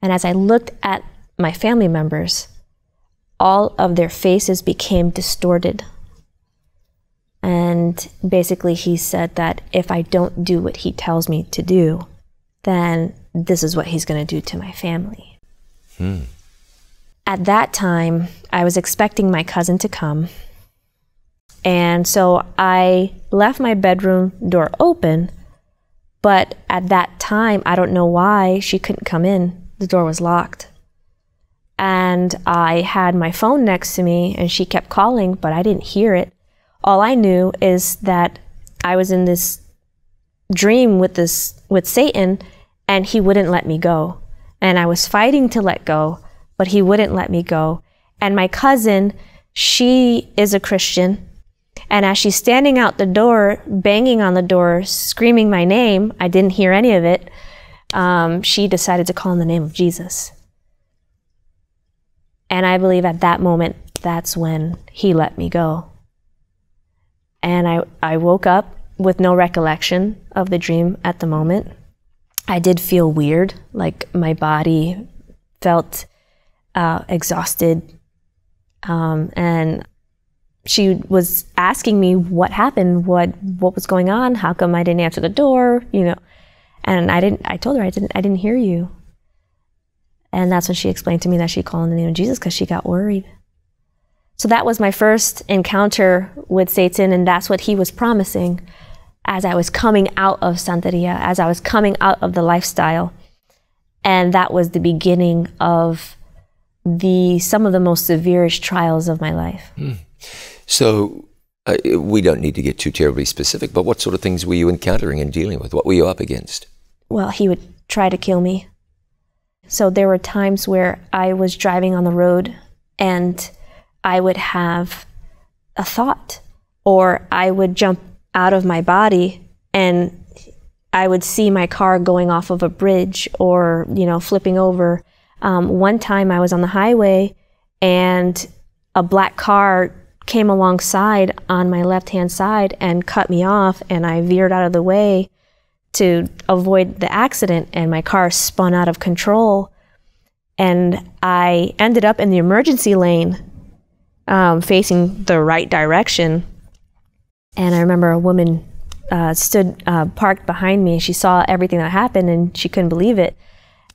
And as I looked at my family members, all of their faces became distorted, and basically he said that if I don't do what he tells me to do, then this is what he's going to do to my family. Hmm. At that time, I was expecting my cousin to come, and so I left my bedroom door open, but at that time, I don't know why, she couldn't come in. The door was locked. And I had my phone next to me, and she kept calling, but I didn't hear it. All I knew is that I was in this dream with Satan, and he wouldn't let me go. And I was fighting to let go, but he wouldn't let me go. And my cousin, she is a Christian, and as she's standing out the door, banging on the door, screaming my name, I didn't hear any of it, she decided to call in the name of Jesus. And I believe at that moment, that's when he let me go. And I woke up with no recollection of the dream at the moment. I did feel weird, like my body felt exhausted, and she was asking me what happened, what was going on, how come I didn't answer the door, you know, and I told her I didn't hear you. And that's when she explained to me that she called in the name of Jesus because she got worried. So that was my first encounter with Satan, and that's what he was promising as I was coming out of Santeria, as I was coming out of the lifestyle. And that was the beginning of some of the most severest trials of my life. Mm. So we don't need to get too terribly specific, but what sort of things were you encountering and dealing with? What were you up against? Well, he would try to kill me. So there were times where I was driving on the road, and I would have a thought, or I would jump out of my body and I would see my car going off of a bridge or, you know, flipping over. One time I was on the highway and a black car came alongside on my left-hand side and cut me off, and I veered out of the way to avoid the accident, and my car spun out of control and I ended up in the emergency lane facing the right direction. And I remember a woman parked behind me. She saw everything that happened and she couldn't believe it,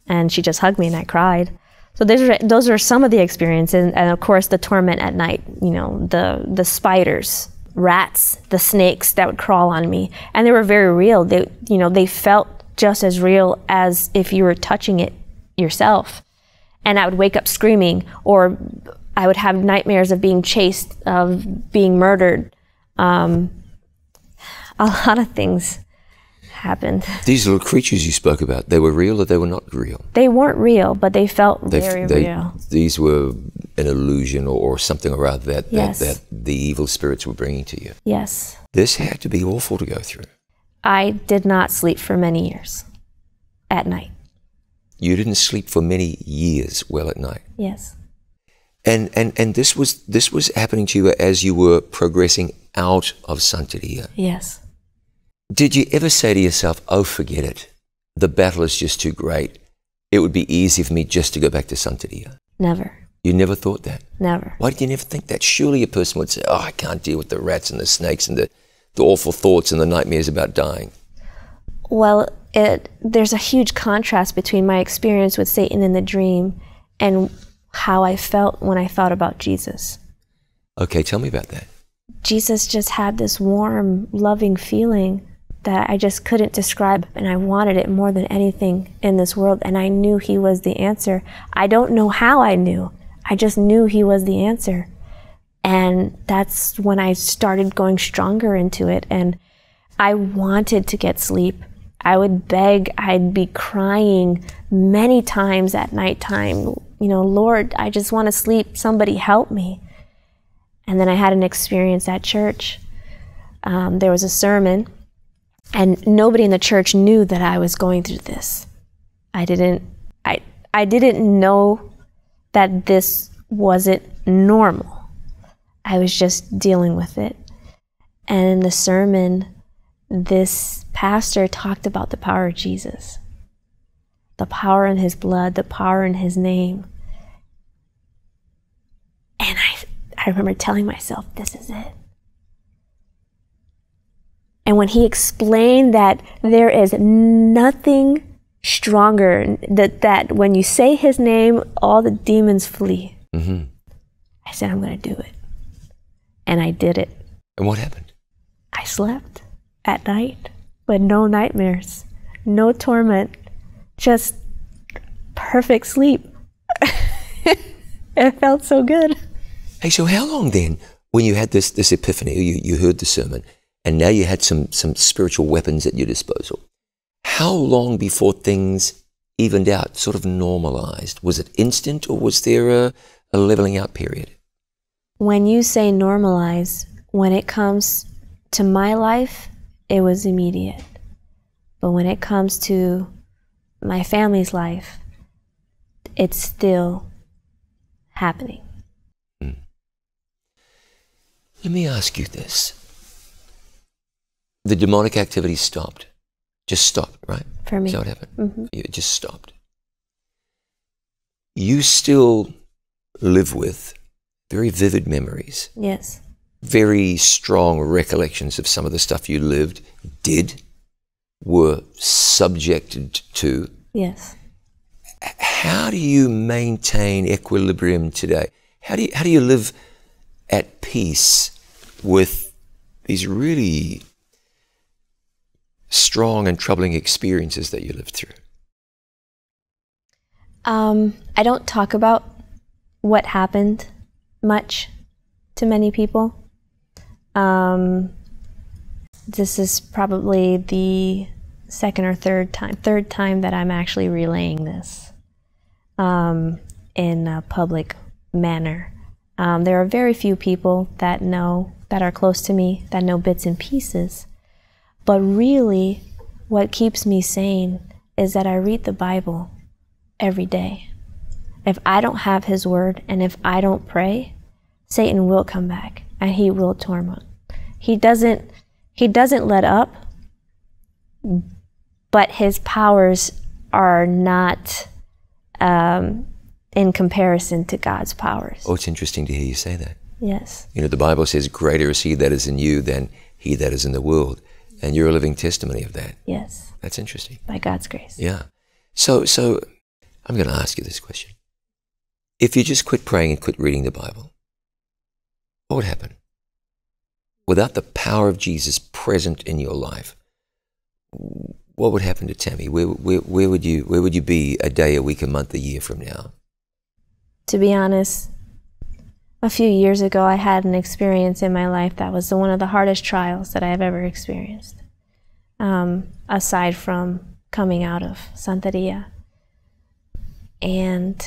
and she just hugged me and I cried. So those are some of the experiences, and of course the torment at night, you know, the spiders, rats, the snakes that would crawl on me, and they were very real. They, you know, they felt just as real as if you were touching it yourself. And I would wake up screaming, or I would have nightmares of being chased, of being murdered. A lot of things happened. These little creatures you spoke about, they were real or they were not real? They weren't real, but they felt very real. These were an illusion or something or other that, yes, that the evil spirits were bringing to you. Yes. This had to be awful to go through. I did not sleep for many years at night. You didn't sleep for many years well at night? Yes. And this was happening to you as you were progressing out of Santeria? Yes. Did you ever say to yourself, oh, forget it, the battle is just too great, it would be easy for me just to go back to Santeria? Never. You never thought that? Never. Why did you never think that? Surely a person would say, oh, I can't deal with the rats and the snakes and the awful thoughts and the nightmares about dying. Well, there's a huge contrast between my experience with Satan in the dream and how I felt when I thought about Jesus. Okay, tell me about that. Jesus just had this warm, loving feeling that I just couldn't describe, and I wanted it more than anything in this world, and I knew he was the answer. I don't know how I knew. I just knew he was the answer. And that's when I started going stronger into it, and I wanted to get sleep. I would beg, I'd be crying many times at nighttime, you know, Lord, I just want to sleep, somebody help me. And then I had an experience at church. There was a sermon, and nobody in the church knew that I was going through this. I didn't know that this wasn't normal. I was just dealing with it. And in the sermon, this pastor talked about the power of Jesus, the power in his blood, the power in his name. And I remember telling myself, this is it. And when he explained that there is nothing stronger, that when you say his name, all the demons flee. Mm-hmm. I said, I'm going to do it. And I did it. And what happened? I slept at night with no nightmares, no torment, just perfect sleep. It felt so good. Hey, so how long then, when you had this epiphany, you heard the sermon, and now you had some spiritual weapons at your disposal, how long before things evened out, sort of normalized? Was it instant, or was there a leveling out period? When you say normalize, when it comes to my life, it was immediate. But when it comes to my family's life, it's still happening. Let me ask you this. The demonic activity stopped. Just stopped, right? For me. That's how it happened. Mm-hmm. It just stopped. You still live with very vivid memories. Yes. Very strong recollections of some of the stuff you lived, did, were subjected to. Yes. How do you maintain equilibrium today? How do you live at peace with these really strong and troubling experiences that you lived through? I don't talk about what happened much to many people. This is probably the second or third time that I'm actually relaying this in a public manner. There are very few people that know, that are close to me, that know bits and pieces. But really, what keeps me sane is that I read the Bible every day. If I don't have His Word and if I don't pray, Satan will come back and he will torment. He doesn't let up, but his powers are not in comparison to God's powers. Oh, it's interesting to hear you say that. Yes. You know, the Bible says, greater is he that is in you than he that is in the world. And you're a living testimony of that. Yes. That's interesting. By God's grace. Yeah. So I'm going to ask you this question. If you just quit praying and quit reading the Bible, what would happen? Without the power of Jesus present in your life, what would happen to Tammy? Where would you be a day, a week, a month, a year from now? To be honest, a few years ago I had an experience in my life that was one of the hardest trials that I have ever experienced, aside from coming out of Santeria. And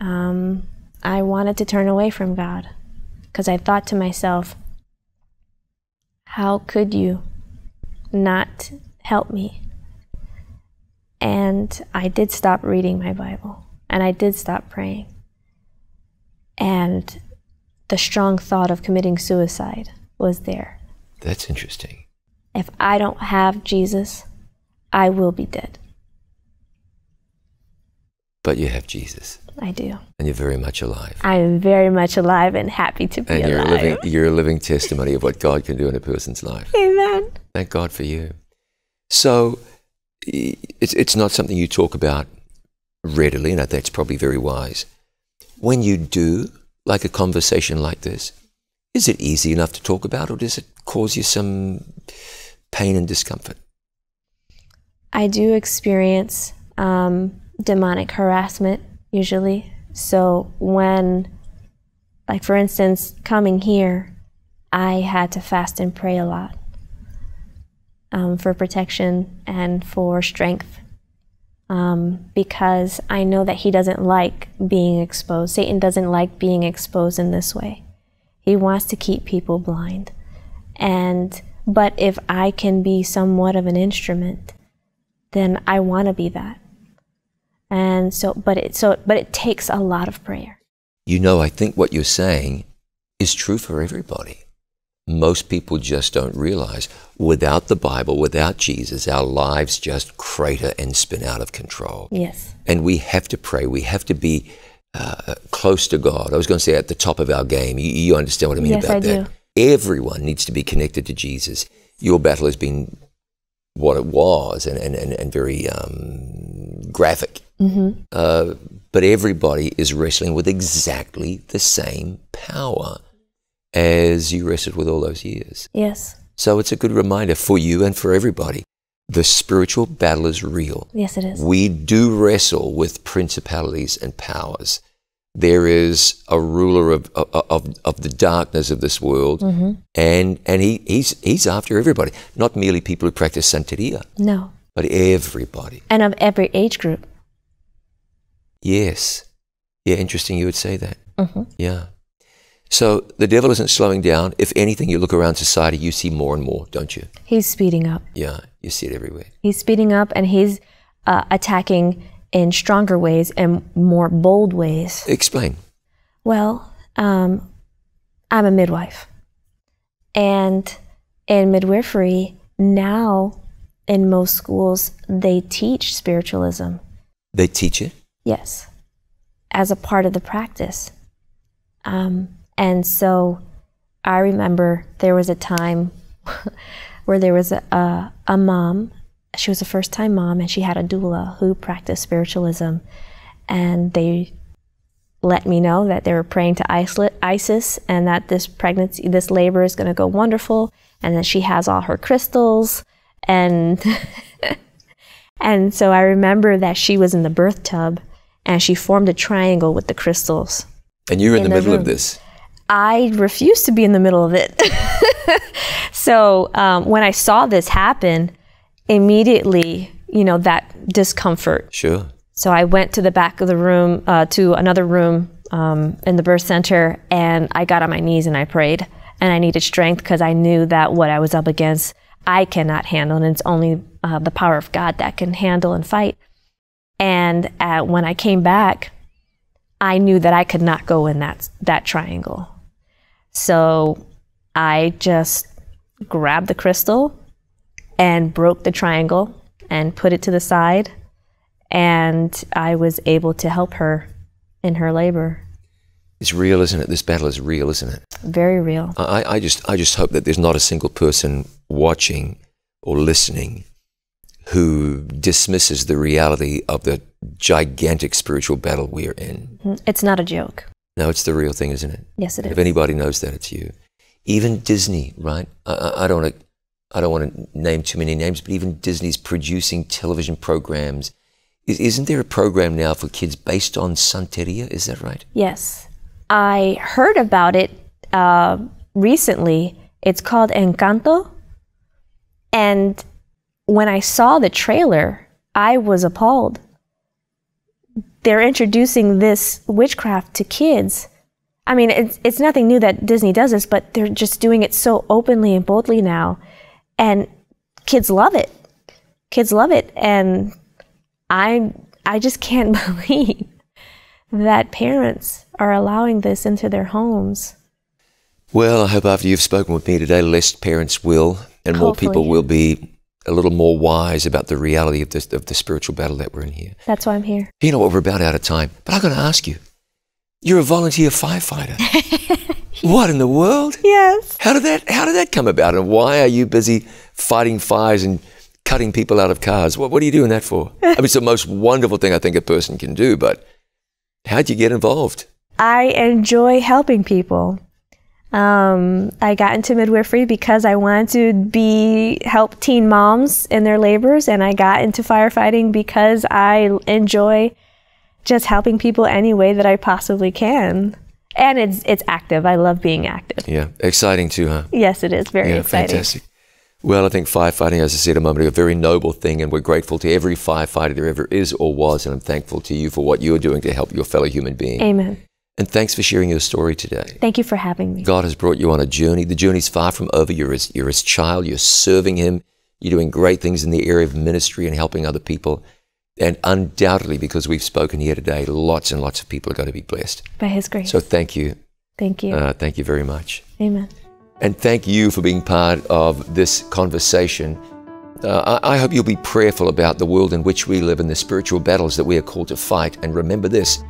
I wanted to turn away from God because I thought to myself, how could you not help me? And I did stop reading my Bible, and I did stop praying. And the strong thought of committing suicide was there. That's interesting. If I don't have Jesus, I will be dead. But you have Jesus. I do. And you're very much alive. I am very much alive and happy to be alive. And you're a living testimony of what God can do in a person's life. Amen. Thank God for you. So it's not something you talk about readily, and I think it's probably very wise. When you do, like a conversation like this, is it easy enough to talk about, or does it cause you some pain and discomfort? I do experience demonic harassment usually. So when, like for instance, coming here, I had to fast and pray a lot for protection and for strength, because I know that he doesn't like being exposed. Satan doesn't like being exposed in this way. He wants to keep people blind. But if I can be somewhat of an instrument, then I want to be that. And so it takes a lot of prayer. You know, I think what you're saying is true for everybody. Most people just don't realize, without the Bible, without Jesus, our lives just crater and spin out of control. Yes. And we have to pray. We have to be close to God. I was going to say at the top of our game. You understand what I mean about that? Yes, I do. Everyone needs to be connected to Jesus. Your battle has been what it was, and very graphic. Mm-hmm. But everybody is wrestling with exactly the same power as you wrestled with all those years. Yes. So it's a good reminder for you and for everybody. The spiritual battle is real. Yes, it is. We do wrestle with principalities and powers. There is a ruler of the darkness of this world, mm-hmm. and he's after everybody, not merely people who practice Santeria. No. But everybody. And of every age group. Yes. Yeah, interesting you would say that. Mm-hmm. Yeah. So the devil isn't slowing down. If anything, you look around society, you see more and more, don't you? He's speeding up. Yeah, you see it everywhere. He's speeding up, and he's attacking in stronger ways and more bold ways. Explain. Well, I'm a midwife. And in midwifery, now in most schools, they teach spiritualism. They teach it? Yes, as a part of the practice. And so I remember there was a time where there was a mom. She was a first-time mom, and she had a doula who practiced spiritualism. And they let me know that they were praying to Isis, and that this pregnancy, this labor is going to go wonderful, and that she has all her crystals. And and so I remember that she was in the birth tub, and she formed a triangle with the crystals. And you're in the middle of this. I refused to be in the middle of it. So when I saw this happen, immediately, you know, that discomfort. Sure. So I went to the back of the room, to another room in the birth center, and I got on my knees and I prayed, and I needed strength because I knew that what I was up against, I cannot handle, and it's only the power of God that can handle and fight. And when I came back, I knew that I could not go in that triangle. So I just grabbed the crystal and broke the triangle and put it to the side, and I was able to help her in her labor. It's real, isn't it? This battle is real, isn't it? Very real. I just hope that there's not a single person watching or listening who dismisses the reality of the gigantic spiritual battle we're in. It's not a joke. No, it's the real thing, isn't it? Yes, it is. If anybody knows that, it's you. Even Disney, right? I don't want to name too many names, but even Disney's producing television programs. Isn't there a program now for kids based on Santeria? Is that right? Yes. I heard about it recently. It's called Encanto. And when I saw the trailer, I was appalled. They're introducing this witchcraft to kids. I mean, it's nothing new that Disney does this, but they're just doing it so openly and boldly now. And kids love it. Kids love it. And I just can't believe that parents are allowing this into their homes. Well, I hope after you've spoken with me today, less parents will, and hopefully more people will be a little more wise about the reality of the spiritual battle that we're in here. That's why I'm here. You know what, we're about out of time, but I'm going to ask you. You're a volunteer firefighter. What in the world? Yes. How did that come about, and why are you busy fighting fires and cutting people out of cars? What are you doing that for? I mean, it's the most wonderful thing I think a person can do, but how'd you get involved? I enjoy helping people. I got into midwifery because I wanted to help teen moms in their labors, and I got into firefighting because I enjoy just helping people any way that I possibly can. And it's active. I love being active. Yeah, exciting too, huh? Yes, it is. Very exciting. Fantastic. Well, I think firefighting, as I said a moment ago, a very noble thing, and we're grateful to every firefighter there ever is or was, and I'm thankful to you for what you're doing to help your fellow human being. Amen. And thanks for sharing your story today. Thank you for having me. God has brought you on a journey. The journey's far from over. You're his child. You're serving him. You're doing great things in the area of ministry and helping other people. And undoubtedly, because we've spoken here today, lots and lots of people are going to be blessed. By his grace. So thank you. Thank you. Thank you very much. Amen. And thank you for being part of this conversation. I hope you'll be prayerful about the world in which we live and the spiritual battles that we are called to fight. And remember this,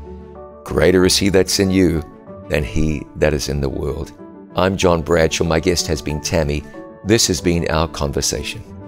greater is he that's in you than he that is in the world. I'm John Bradshaw. My guest has been Tammy. This has been our conversation.